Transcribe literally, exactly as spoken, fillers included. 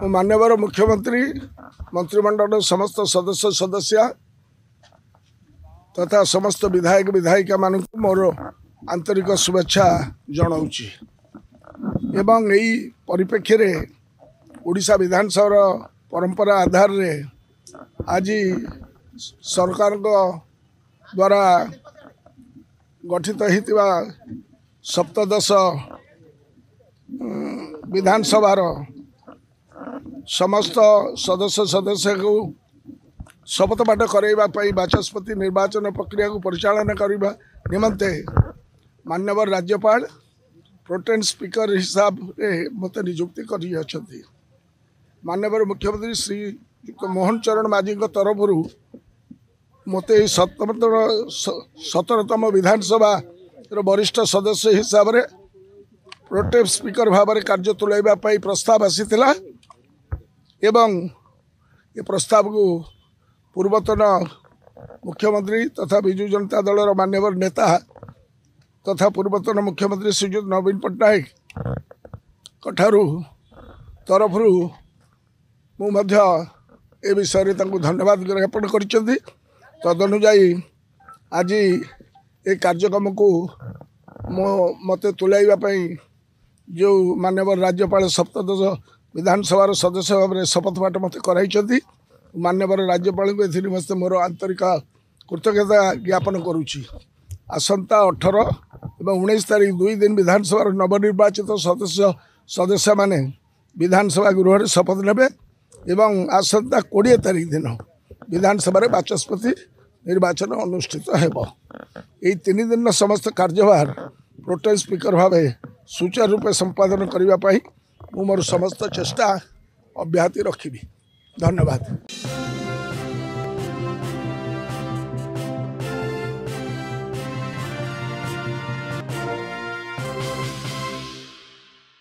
मो माननीय मुख्यमंत्री मंत्रिमंडल समस्त सदस्य सदस्य तथा समस्त विधायक विधायिका मान मोर आंतरिक शुभेच्छा जनाऊँगी एवं यही परिप्रेक्षी रे ओडिशा विधानसभा परंपरा आधार रे आज सरकार को द्वारा गठित होता सप्तदश विधानसभा समस्त सदस्य सदस्य को शपथ पाठ कराइवाई बाचस्पति निर्वाचन प्रक्रिया को परिचालन करने निमंते माननीय राज्यपाल प्रोटेन स्पीकर हिसाब से मत नियुक्ति कर माननीय मुख्यमंत्री श्री मोहन चरण माझी तरफ मत सतरतम विधानसभा वरिष्ठ सदस्य हिसाब से प्रोटेन स्पीकर भाव में कार्य तुलाइवाई प्रस्ताव आसीला एवं ये प्रस्ताव को पूर्वतन मुख्यमंत्री तथा विजु जनता दल मान्यवर नेता तथा पूर्वतन मुख्यमंत्री श्रीजुत नवीन पटनायक कठारू तरफ मुझे ए विषय धन्यवाद ज्ञापन कर तदनुजाई आज ये कार्यक्रम को मो मत तुलाइवाई जो मान्यवर राज्यपाल सप्तदश विधानसभा सदस्य भाव में शपथ पाठ मत कराई मान्यवर राज्यपाल को एमस्ते मोर आंतरिक कृतज्ञता ज्ञापन करुच्ची। आसंता अठर एवं उन्नीस तारीख दुई दिन विधानसभा नवनिर्वाचित सदस्य सदस्य माने विधानसभा गृह में शपथ नेबे एवं आसंता कोड़े तारीख दिन विधानसभा बाचस्पति निर्वाचन अनुष्ठित हेबो। एई तीन दिन समस्त कार्यभार प्रोटेन स्पीकर भाव सुचारू रूपे संपादन करने मुझे समस्त चेष्टा अब्याहति रखी। धन्यवाद।